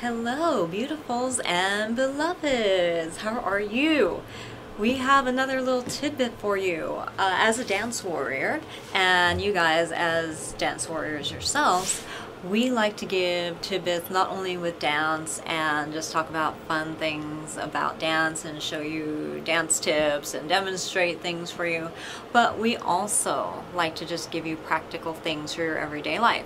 Hello, beautifuls and beloveds. How are you? We have another little tidbit for you as a dance warrior, and you guys as dance warriors yourselves. We like to give tidbits not only with dance and just talk about fun things about dance and show you dance tips and demonstrate things for you, but we also like to just give you practical things for your everyday life.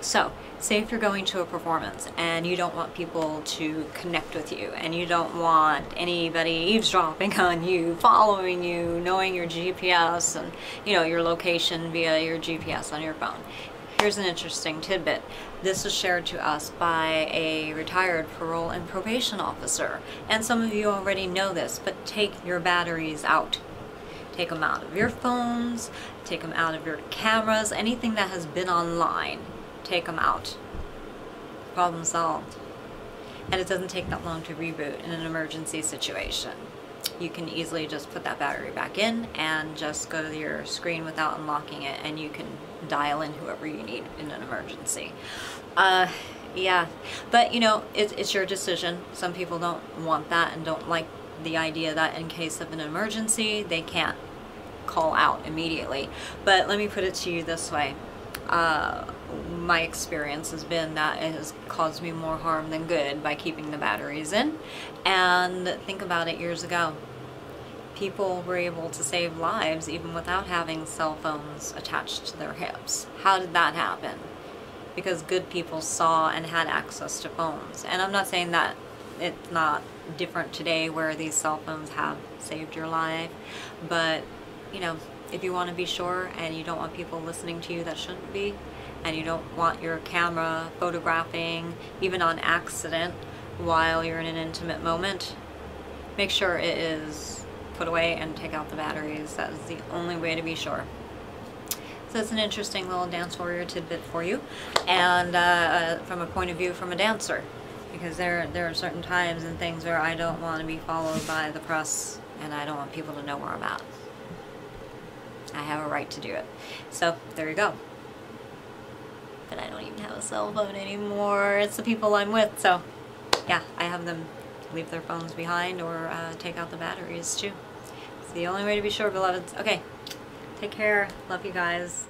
So say if you're going to a performance and you don't want people to connect with you and you don't want anybody eavesdropping on you, following you, knowing your GPS and, you know, your location via your GPS on your phone. Here's an interesting tidbit. This was shared to us by a retired parole and probation officer. And some of you already know this, but take your batteries out. Take them out of your phones, take them out of your cameras, anything that has been online, take them out. Problem solved. And it doesn't take that long to reboot in an emergency situation. You can easily just put that battery back in and just go to your screen without unlocking it, and you can dial in whoever you need in an emergency. Yeah, but you know, it's your decision. Some people don't want that and don't like the idea that in case of an emergency, they can't call out immediately. But let me put it to you this way. My experience has been that it has caused me more harm than good by keeping the batteries in. And think about it, years ago, people were able to save lives even without having cell phones attached to their hips. How did that happen? Because good people saw and had access to phones. And I'm not saying that it's not different today where these cell phones have saved your life, but you know, if you want to be sure and you don't want people listening to you that shouldn't be, and you don't want your camera photographing, even on accident, while you're in an intimate moment, make sure it is put away and take out the batteries. That is the only way to be sure. So it's an interesting little dance warrior tidbit for you, and from a point of view from a dancer, because there are certain times and things where I don't want to be followed by the press, and I don't want people to know where I'm at. I have a right to do it. So there you go. But I don't even have a cell phone anymore. It's the people I'm with, so yeah, I have them leave their phones behind or take out the batteries too. It's the only way to be sure, beloveds. Okay, take care. Love you guys.